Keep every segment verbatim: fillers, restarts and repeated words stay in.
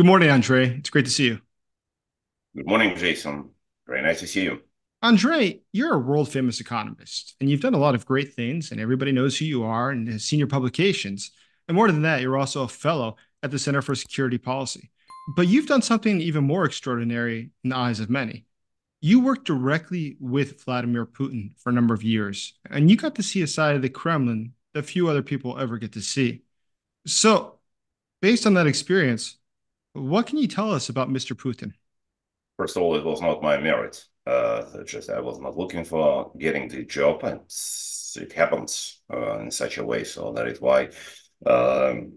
Good morning, Andrei. It's great to see you. Good morning, Jason. Very nice to see you. Andrei, you're a world-famous economist, and you've done a lot of great things, and everybody knows who you are and has seen your publications. And more than that, you're also a fellow at the Center for Security Policy. But you've done something even more extraordinary in the eyes of many. You worked directly with Vladimir Putin for a number of years, and you got to see a side of the Kremlin that few other people ever get to see. So, based on that experience, what can you tell us about Mister Putin? First of all, it was not my merit. Uh, just I was not looking for getting the job, and it happens uh, in such a way. So that is why um,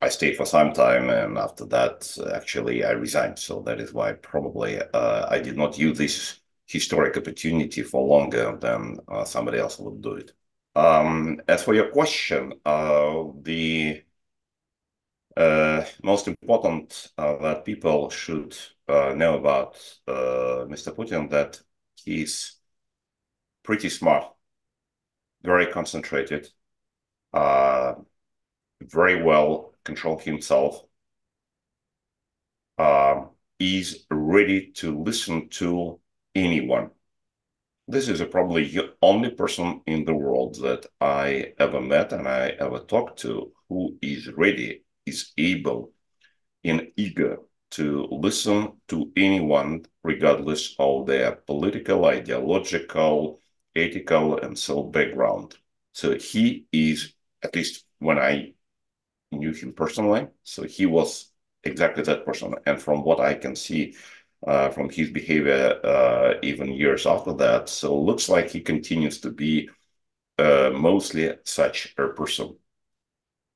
I stayed for some time, and after that, actually, I resigned. So that is why probably uh, I did not use this historic opportunity for longer than uh, somebody else would do it. Um, as for your question, uh, the Uh, most important uh, that people should uh, know about uh, Mister Putin, that he's pretty smart, very concentrated, uh, very well controlled himself, uh, is ready to listen to anyone. This is probably the only person in the world that I ever met and I ever talked to who is ready, is able and eager to listen to anyone, regardless of their political, ideological, ethical, and so background. So he is, at least when I knew him personally, so he was exactly that person. And from what I can see uh, from his behavior, uh, even years after that, so it looks like he continues to be uh, mostly such a person.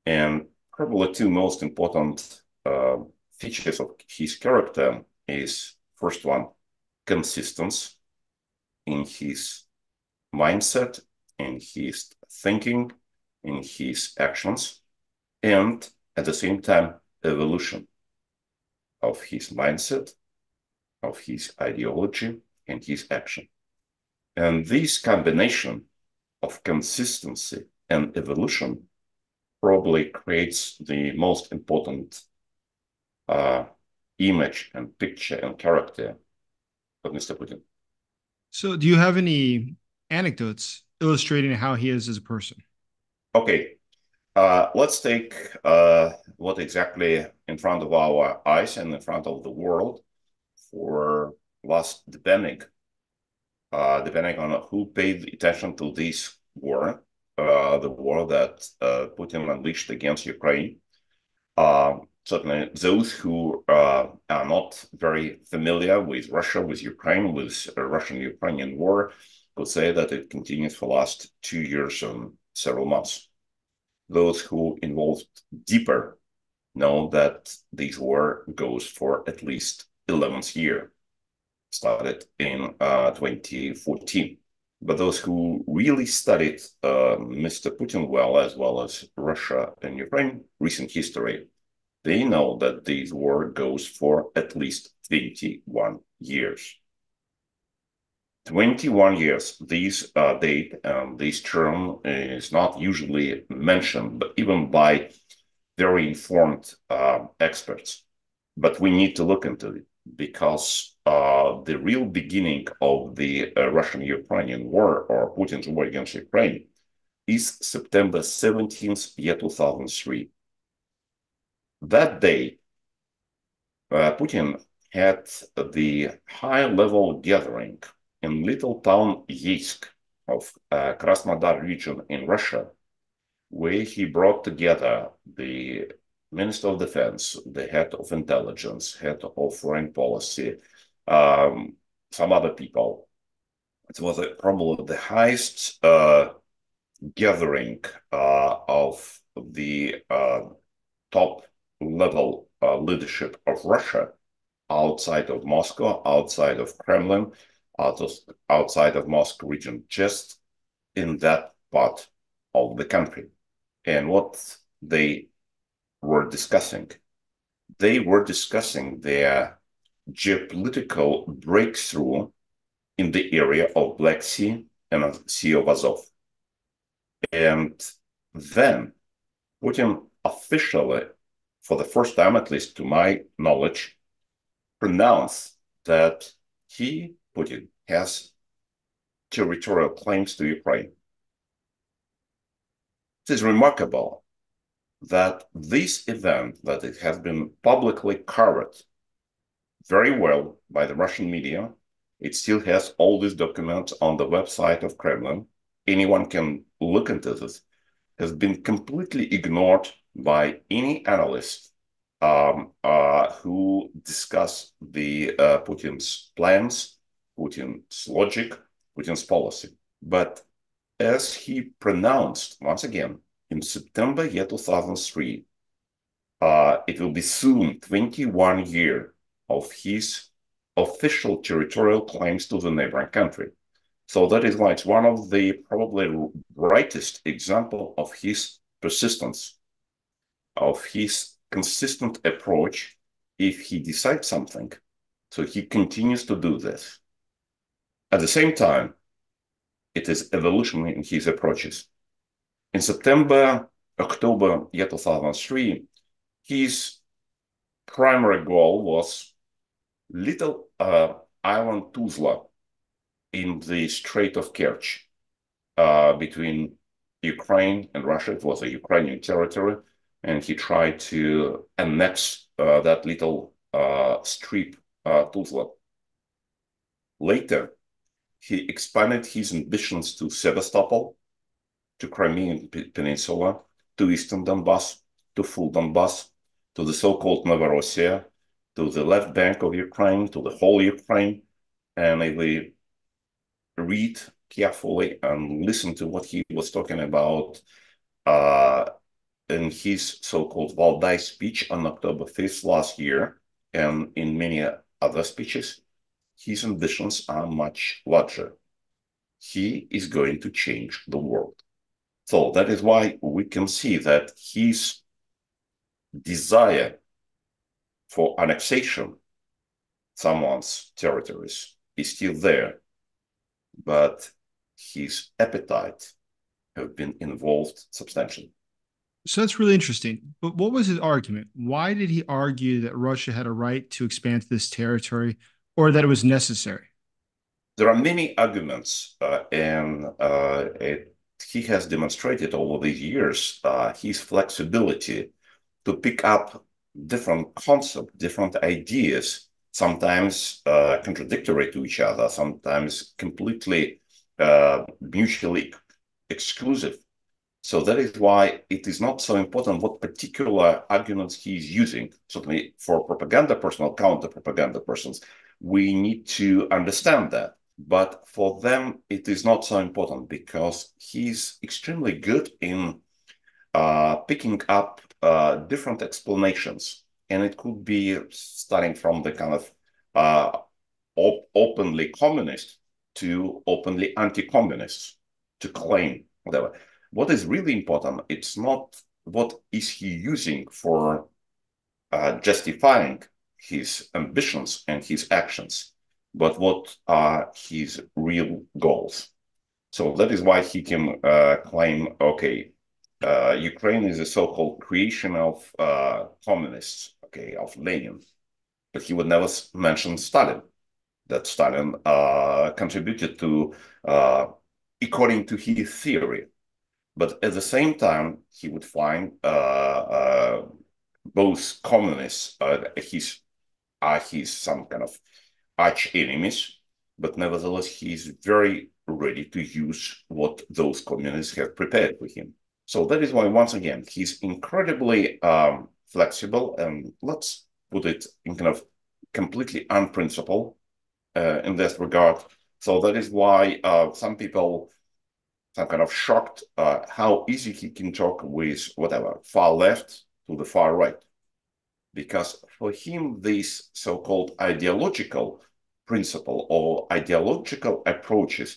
And probably two most important uh, features of his character is, first one, consistency in his mindset, in his thinking, in his actions, and at the same time, evolution of his mindset, of his ideology, and his action. And this combination of consistency and evolution probably creates the most important uh, image and picture and character of Mister Putin. So do you have any anecdotes illustrating how he is as a person? Okay, uh, let's take uh, what exactly in front of our eyes and in front of the world for last, depending, uh, depending on who paid attention to this war. Uh, the war that uh, Putin unleashed against Ukraine. Uh, certainly, those who uh, are not very familiar with Russia, with Ukraine, with uh, Russian-Ukrainian war, could say that it continued for the last two years and several months. Those who involved deeper know that this war goes for at least eleventh year, started in uh, twenty fourteen. But those who really studied uh, Mister Putin well, as well as Russia and Ukraine, recent history, they know that this war goes for at least twenty-one years. twenty-one years, this uh, date, um, this term is not usually mentioned, but even by very informed uh, experts. But we need to look into it, because uh, the real beginning of the uh, Russian-Ukrainian war, or Putin's war against Ukraine, is September seventeenth, year two thousand three. That day, uh, Putin had the high-level gathering in little town Yeysk of uh, Krasnodar region in Russia, where he brought together the Minister of Defense, the head of intelligence, head of foreign policy, um, some other people. It was a, probably the highest uh, gathering uh, of the uh, top-level uh, leadership of Russia outside of Moscow, outside of Kremlin, out of, outside of Moscow region, just in that part of the country. And what they were discussing. They were discussing their geopolitical breakthrough in the area of Black Sea and Sea of Azov. And then Putin officially for the first time, at least to my knowledge, pronounced that he, Putin, has territorial claims to Ukraine. It is remarkable that this event, that it has been publicly covered very well by the Russian media, it still has all these documents on the website of Kremlin. Anyone can look into this. Has been completely ignored by any analyst um, uh, who discuss the uh, Putin's plans, Putin's logic, Putin's policy. But as he pronounced once again in September year two thousand three, uh, it will be soon twenty-one years of his official territorial claims to the neighboring country. So that is why it's one of the probably brightest example of his persistence, of his consistent approach. If he decides something, so he continues to do this. At the same time, it is evolutionary in his approaches. In September, October year two thousand three, his primary goal was little uh, island Tuzla in the Strait of Kerch uh, between Ukraine and Russia. It was a Ukrainian territory, and he tried to annex uh, that little uh, strip, uh, Tuzla. Later, he expanded his ambitions to Sevastopol, to Crimean Peninsula, to eastern Donbass, to full Donbass, to the so-called Novorossiya, to the left bank of Ukraine, to the whole Ukraine. And if we read carefully and listen to what he was talking about uh, in his so-called Valdai speech on October fifth last year, and in many other speeches, his ambitions are much larger. He is going to change the world. So that is why we can see that his desire for annexation someone's territories is still there, but his appetite have been involved substantially. So that's really interesting. But what was his argument? Why did he argue that Russia had a right to expand this territory, or that it was necessary? There are many arguments, uh, and uh, it, he has demonstrated over these years uh, his flexibility to pick up different concepts, different ideas, sometimes uh, contradictory to each other, sometimes completely uh, mutually exclusive. So that is why it is not so important what particular arguments he is using. Certainly for propaganda personnel, counter-propaganda persons, we need to understand that. But for them, it is not so important, because he's extremely good in uh, picking up Uh, different explanations, and it could be starting from the kind of uh, op openly communist to openly anti-communist to claim whatever. What is really important, it's not what is he using for uh, justifying his ambitions and his actions, but what are his real goals. So that is why he can uh, claim, okay, Uh, Ukraine is a so-called creation of uh, communists, okay, of Lenin, but he would never mention Stalin. That Stalin uh, contributed to, uh, according to his theory. But at the same time, he would find uh, uh, both communists uh, his are his some kind of arch enemies. But nevertheless, he is very ready to use what those communists have prepared for him. So that is why, once again, he's incredibly um, flexible and, let's put it, in kind of completely unprincipled uh, in this regard. So that is why uh, some people are kind of shocked uh, how easy he can talk with whatever, far left to the far right. Because for him, this so-called ideological principle or ideological approaches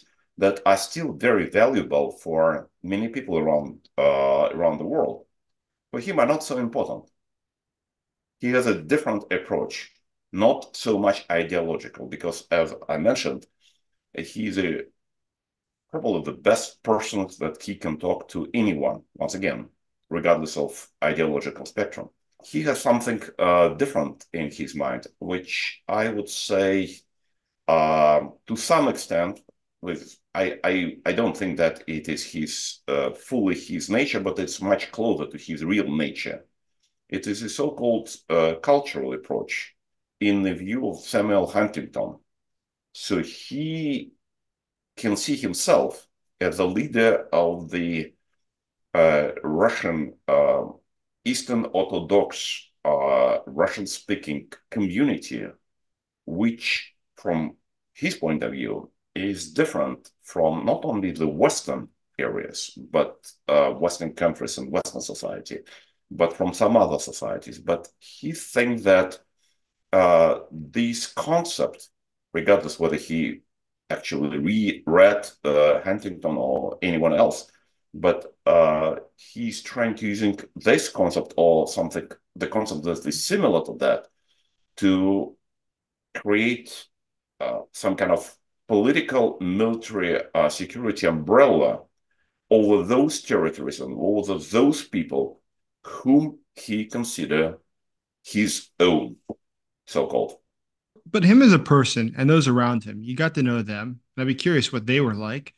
that are still very valuable for many people around uh, around the world, for him are not so important. He has a different approach, not so much ideological, because as I mentioned, he's a, probably the best person that he can talk to anyone, once again, regardless of ideological spectrum. he has something uh, different in his mind, which I would say, uh, to some extent, with I, I, I don't think that it is his uh, fully his nature, but it's much closer to his real nature. It is a so-called uh, cultural approach in the view of Samuel Huntington. So he can see himself as a leader of the uh, Russian uh, Eastern Orthodox uh, Russian-speaking community, which from his point of view is different from not only the Western areas, but uh, Western countries and Western society, but from some other societies. But he thinks that uh, this concept, regardless whether he actually re-read uh, Huntington or anyone else, but uh, he's trying to using this concept or something, the concept that is similar to that, to create uh, some kind of political, military, uh, security umbrella over those territories and over those people whom he consider his own, so-called. But him as a person and those around him, you got to know them, and I'd be curious what they were like.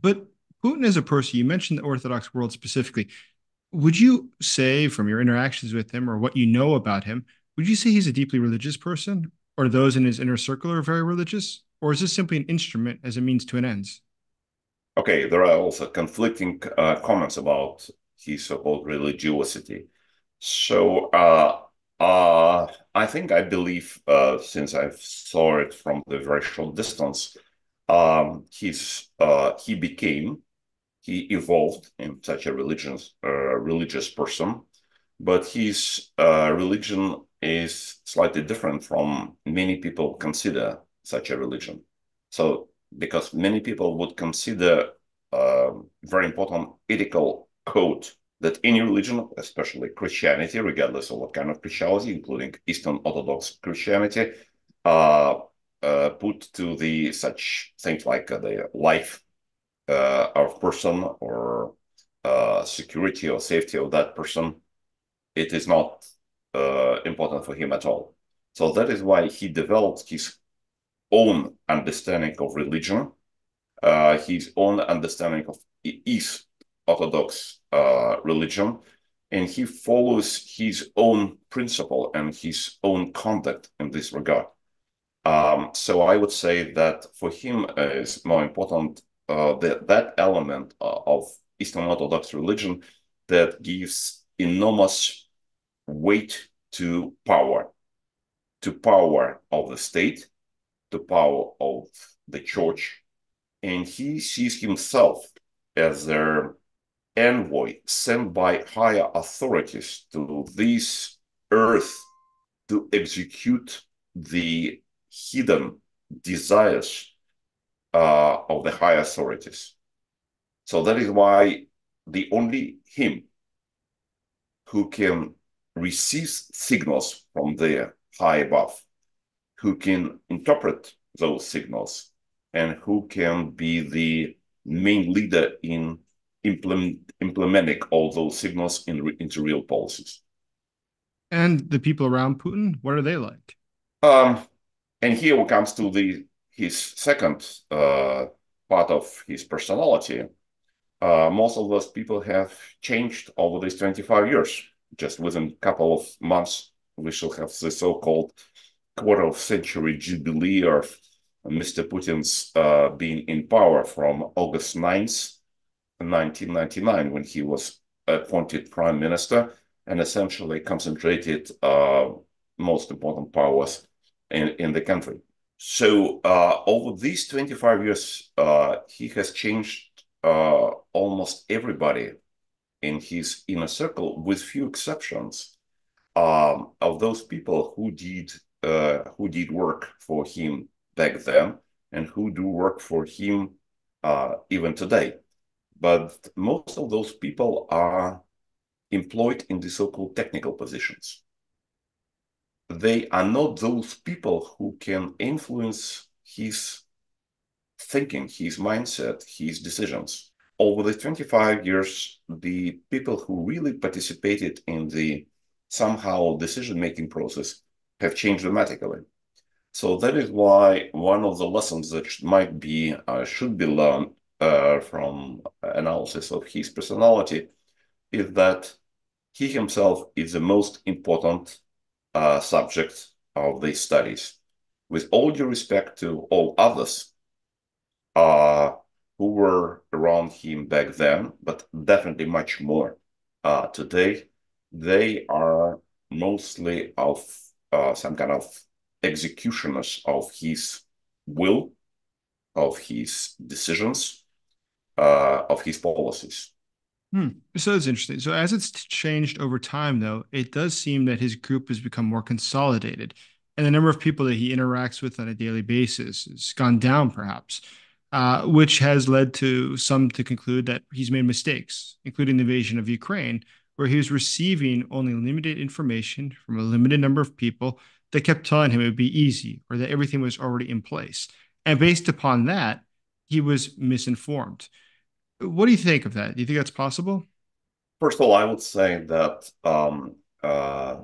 But Putin as a person, you mentioned the Orthodox world specifically. Would you say, from your interactions with him or what you know about him, would you say he's a deeply religious person, or those in his inner circle are very religious? Or is this simply an instrument as a means to an end? Okay, there are also conflicting uh, comments about his so-called religiosity. So uh, uh, I think I believe, uh, since I saw it from the very short distance, um, he's, uh, he became, he evolved in such a religious, uh, religious person, but his uh, religion is slightly different from many people consider such a religion. So, because many people would consider uh, very important ethical code that any religion, especially Christianity, regardless of what kind of Christianity, including Eastern Orthodox Christianity, uh, uh, put to the such things like uh, the life uh, of person or uh, security or safety of that person, it is not uh, important for him at all. So that is why he developed his own understanding of religion, uh, his own understanding of East Orthodox uh, religion, and he follows his own principle and his own conduct in this regard. Um, so I would say that for him uh, is more important uh, that, that element uh, of Eastern Orthodox religion that gives enormous weight to power, to power of the state, the power of the church, and he sees himself as their envoy sent by higher authorities to this earth to execute the hidden desires uh, of the higher authorities. So that is why the only him who can receive signals from the high above, who can interpret those signals, and who can be the main leader in implement, implementing all those signals in re, into real policies. And the people around Putin, what are they like? Um, and here it comes to the his second uh, part of his personality. Uh, most of those people have changed over these twenty-five years. Just within a couple of months, we shall have the so-called quarter of century jubilee of Mister Putin's uh, being in power from August ninth, nineteen ninety-nine, when he was appointed prime minister and essentially concentrated uh, most important powers in, in the country. So uh, over these twenty-five years, uh, he has changed uh, almost everybody in his inner circle, with few exceptions um, of those people who did Uh, who did work for him back then and who do work for him uh, even today. But most of those people are employed in the so-called technical positions. They are not those people who can influence his thinking, his mindset, his decisions. Over the twenty-five years, the people who really participated in the somehow decision-making process have changed dramatically. So that is why one of the lessons that might be, uh, should be learned uh, from analysis of his personality is that he himself is the most important uh, subject of these studies. With all due respect to all others uh, who were around him back then, but definitely much more uh, today, they are mostly of uh, some kind of executioners of his will, of his decisions, uh, of his policies. Hmm. So that's interesting. So as it's changed over time, though, it does seem that his group has become more consolidated, and the number of people that he interacts with on a daily basis has gone down, perhaps, uh, which has led to some to conclude that he's made mistakes, including the invasion of Ukraine, where he was receiving only limited information from a limited number of people that kept telling him it would be easy or that everything was already in place. And based upon that, he was misinformed. What do you think of that? Do you think that's possible? First of all, I would say that um, uh,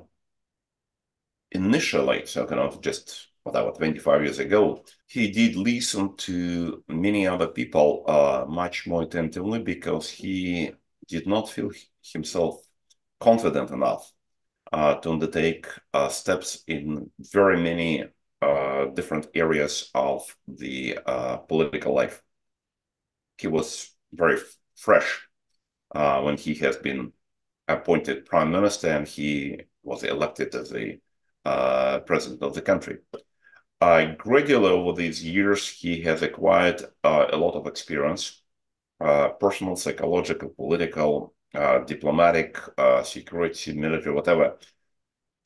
initially, so kind of just whatever, twenty-five years ago, he did listen to many other people uh, much more attentively because he did not feel himself confident enough uh, to undertake uh, steps in very many uh, different areas of the uh, political life. He was very fresh uh, when he has been appointed prime minister and he was elected as the uh, president of the country. Uh, gradually over these years, he has acquired uh, a lot of experience, uh, personal, psychological, political, uh, diplomatic, uh, security, military, whatever,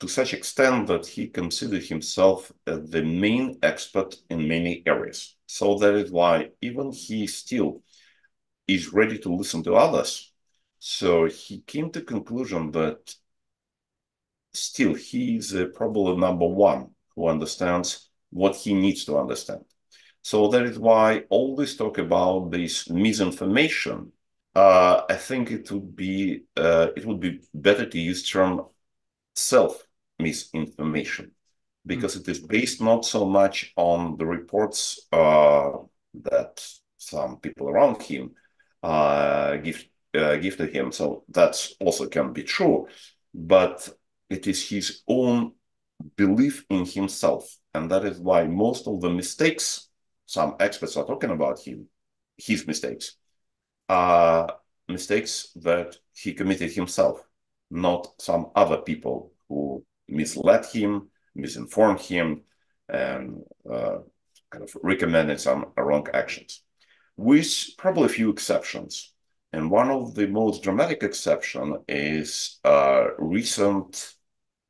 to such extent that he considered himself uh, the main expert in many areas. So that is why even he still is ready to listen to others. So he came to the conclusion that still he is uh, probably number one who understands what he needs to understand. So that is why all this talk about this misinformation, uh, I think it would be uh, it would be better to use term self-misinformation, because mm-hmm. it is based not so much on the reports uh, that some people around him Uh, give, uh, give to him. So that also can be true, but it is his own belief in himself. And that is why most of the mistakes, some experts are talking about him, his mistakes, are mistakes that he committed himself, not some other people who misled him, misinformed him, and uh, kind of recommended some wrong actions, with probably a few exceptions. And one of the most dramatic exceptions is uh, recent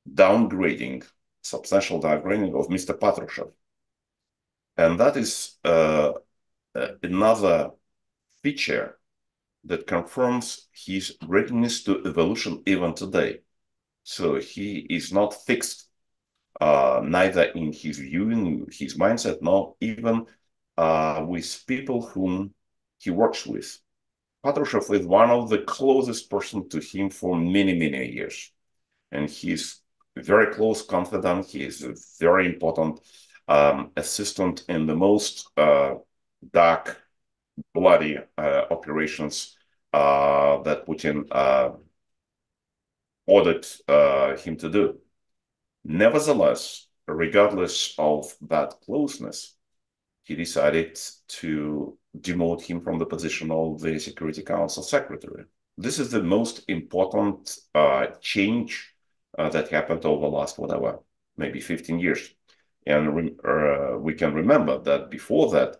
downgrading, substantial downgrading of Mister Patrushev. And that is uh, uh, another feature that confirms his readiness to evolution even today. So he is not fixed, uh, neither in his view, in his mindset, nor even Uh, with people whom he works with. Patrushev is one of the closest person to him for many, many years. And he's very close confidant. He is a very important um, assistant in the most uh, dark, bloody uh, operations uh, that Putin uh, ordered uh, him to do. Nevertheless, regardless of that closeness, he decided to demote him from the position of the Security Council Secretary. This is the most important uh, change uh, that happened over the last, whatever, maybe fifteen years. And re uh, we can remember that before that,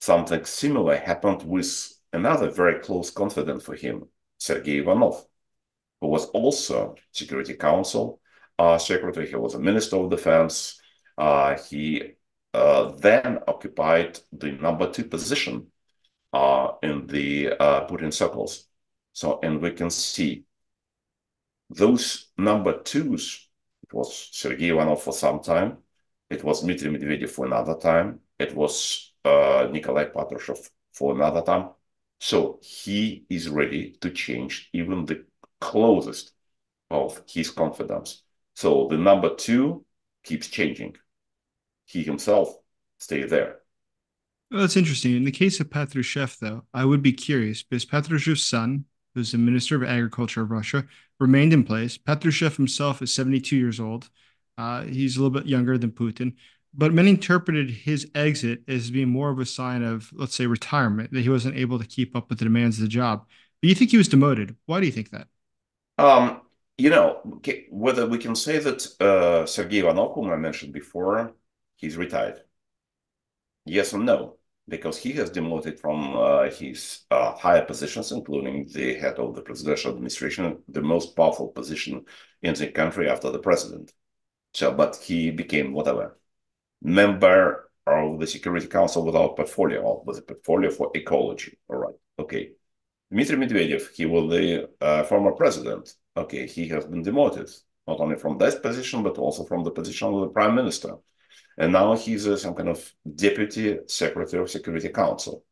something similar happened with another very close confidant for him, Sergei Ivanov, who was also Security Council uh, Secretary. He was a Minister of Defense. Uh, he... Uh, then occupied the number two position uh, in the uh, Putin circles. So, and we can see those number twos, it was Sergei Ivanov for some time, it was Dmitry Medvedev for another time, it was uh, Nikolai Patrushev for another time. So he is ready to change even the closest of his confidants. So the number two keeps changing. He himself stays there. Well, that's interesting. In the case of Patrushev, though, I would be curious, because Patrushev's son, who's the Minister of Agriculture of Russia, remained in place. Patrushev himself is seventy-two years old. Uh, he's a little bit younger than Putin. But many interpreted his exit as being more of a sign of, let's say, retirement, that he wasn't able to keep up with the demands of the job. But you think he was demoted. Why do you think that? Um, you know, whether we can say that uh, Sergei Ivanov, whom I mentioned before, he's retired. Yes and no, because he has demoted from uh, his uh, higher positions, including the head of the presidential administration, the most powerful position in the country after the president. So, but he became whatever. Member of the Security Council without portfolio, with a portfolio for ecology. All right, okay. Dmitry Medvedev, he was the uh, former president. Okay, he has been demoted, not only from that position, but also from the position of the prime minister. And now he's uh, some kind of deputy secretary of Security Council.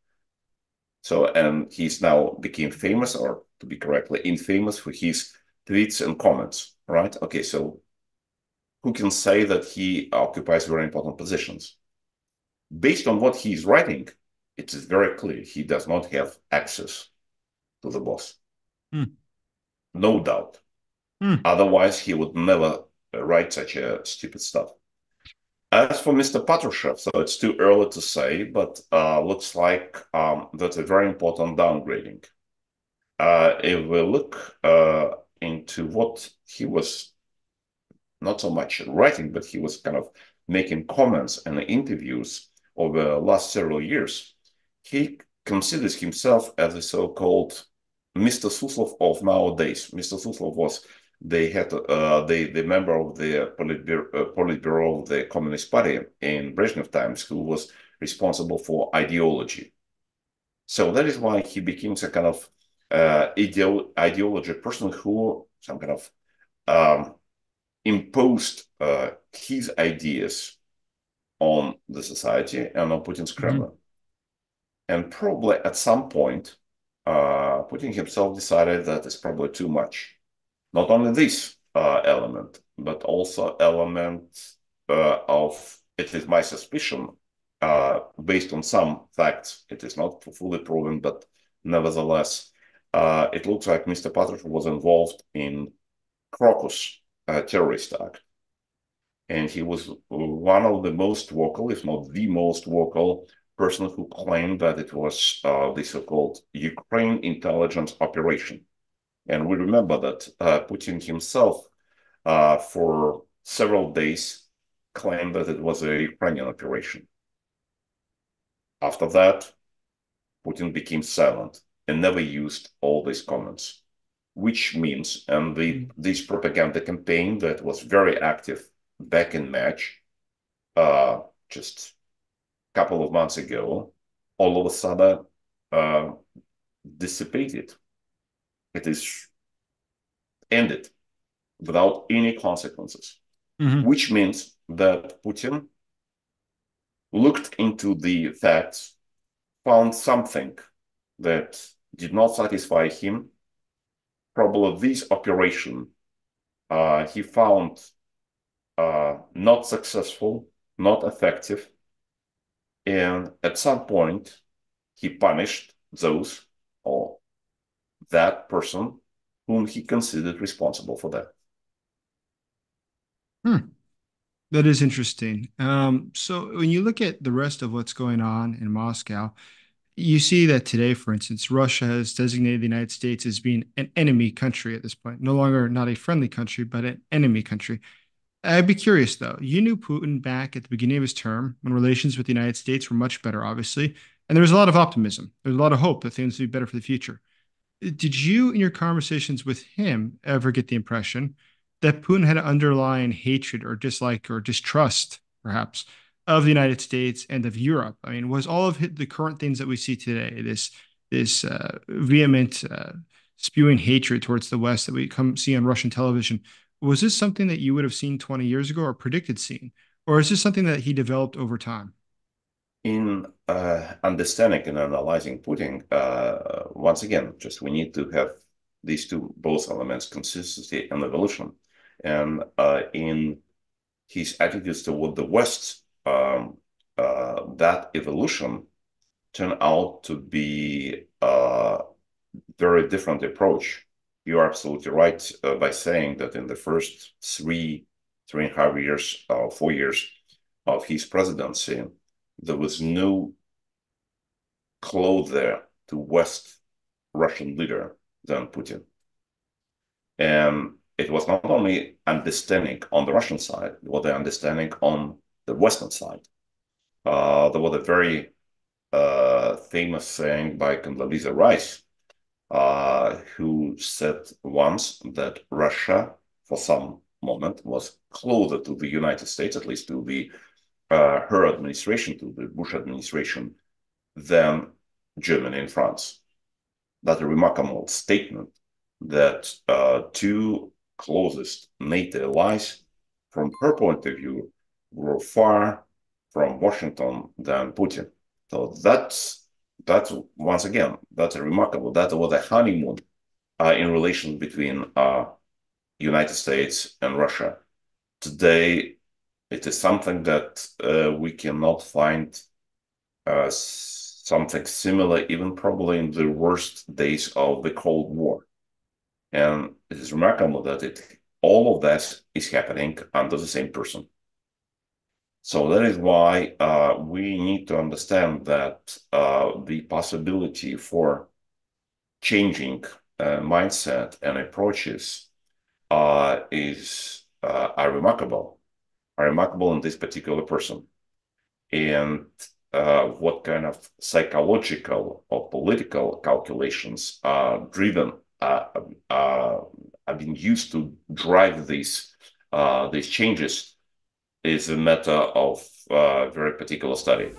So, and he's now became famous, or to be correctly, infamous for his tweets and comments, right? Okay, so who can say that he occupies very important positions? Based on what he's writing, it is very clear he does not have access to the boss. Mm. No doubt. Mm. Otherwise, he would never write such a stupid stuff. As for Mister Patrushev, so it's too early to say, but uh, looks like um, that's a very important downgrading. Uh, if we look uh, into what he was not so much writing, but he was kind of making comments and interviews over the last several years. He considers himself as a so-called Mister Suslov of nowadays. Mister Suslov was they had uh, the, the member of the Politburo, uh, Politburo of the Communist Party in Brezhnev times, who was responsible for ideology. So that is why he became a kind of uh, ideo ideology person who some kind of um, imposed uh, his ideas on the society and on Putin's Kremlin. Mm-hmm. And probably at some point, uh, Putin himself decided that it's probably too much. Not only this uh, element, but also element uh, of, it is my suspicion, uh, based on some facts, it is not fully proven, but nevertheless, uh, it looks like Mister Patrushev was involved in Crocus, a terrorist act. And he was one of the most vocal, if not the most vocal, person who claimed that it was uh, the so-called Ukraine intelligence operation. And we remember that uh, Putin himself, uh, for several days, claimed that it was a Ukrainian operation. After that, Putin became silent and never used all these comments. Which means, and the, this propaganda campaign that was very active back in March, uh, just a couple of months ago, all of a sudden uh, dissipated. It is ended without any consequences, mm-hmm. Which means that Putin looked into the facts, found something that did not satisfy him. Probably this operation uh, he found uh, not successful, not effective. And at some point, he punished those or that person whom he considered responsible for that. Hmm. That is interesting. Um, so when you look at the rest of what's going on in Moscow, you see that today, for instance, Russia has designated the United States as being an enemy country at this point, no longer not a friendly country, but an enemy country. I'd be curious, though. You knew Putin back at the beginning of his term when relations with the United States were much better, obviously, and there was a lot of optimism. There was a lot of hope that things would be better for the future. Did you, in your conversations with him, ever get the impression that Putin had an underlying hatred or dislike or distrust, perhaps, of the United States and of Europe? I mean, was all of the current things that we see today, this this uh, vehement uh, spewing hatred towards the West that we come see on Russian television, was this something that you would have seen twenty years ago or predicted seeing? Or is this something that he developed over time? In uh, understanding and analyzing Putin, uh, once again, just we need to have these two, both elements, consistency and evolution. And uh, in his attitudes toward the West, um, uh, that evolution turned out to be a very different approach. You are absolutely right uh, by saying that in the first three, three and a half years, uh, four years of his presidency, there was no closer to West Russian leader than Putin. And it was not only understanding on the Russian side, it was the understanding on the Western side. Uh, there was a very uh, famous saying by Condoleezza Rice, uh, who said once that Russia, for some moment, was closer to the United States, at least to the uh, her administration, to the Bush administration, than Germany and France. That's a remarkable statement, that uh, two closest NATO allies, from her point of view, were far from Washington than Putin. So that's, that's once again, that's a remarkable, that was a honeymoon uh, in relation between uh, United States and Russia. Today, it is something that uh, we cannot find uh, something similar, even probably in the worst days of the Cold War. And it is remarkable that it, all of that is happening under the same person. So that is why uh, we need to understand that uh, the possibility for changing uh, mindset and approaches uh, is uh, are remarkable, are remarkable in this particular person. And uh, what kind of psychological or political calculations are driven Uh, uh, I've been used to drive these uh, these changes is a matter of uh, very particular study.